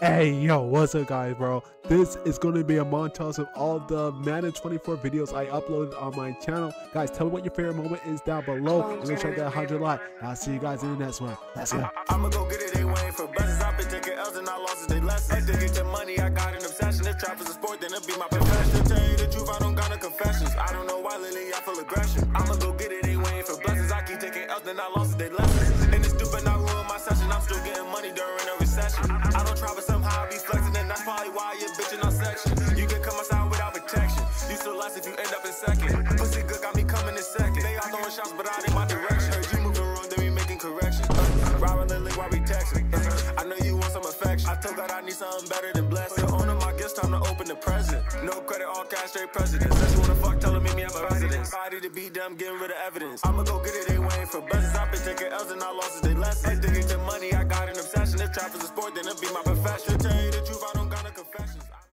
Hey yo, what's up guys, bro? This is going to be a montage of all the Madden 24 videos I uploaded on my channel. Guys, tell me what your favorite moment is down below. I'm gonna try to get 100 likes. I'll see you guys in the next one. Let's go. I'm gonna go get it. They waiting for blessings. I've been taking L's and I lost they lessons. To get the money, I got an obsession. If trap is a sport, then it'll be my profession. Tell you the truth, I don't got no confessions. I don't know why lately I feel aggression. I'm gonna go get it. They waiting for blessings. I keep taking L's and I lost they lessons. And it's stupid, I ruined my session. I'm still getting money during a recession. I don't try, but somehow I be flexing, and that's probably why you're bitching on section. You can come outside without protection. You still lost if you end up in second. Pussy good got me coming in second. They all throwing shots, but I ain't in my direction. You moving wrong, then we making corrections. Robbing the link while we texting. I know you want some affection. I told God I need something better than blessing. The owner my gifts, time to open the present. No credit, all cash, straight presidents. Unless you wanna fuck, tell them meet me at my residence. Body to beat them, getting rid of evidence. I'ma go get it, they waiting for blessings. I've been taking L's and I lost as they lessons. They get the money, I got an obsession. If trap is a sport, then it'll be my profession.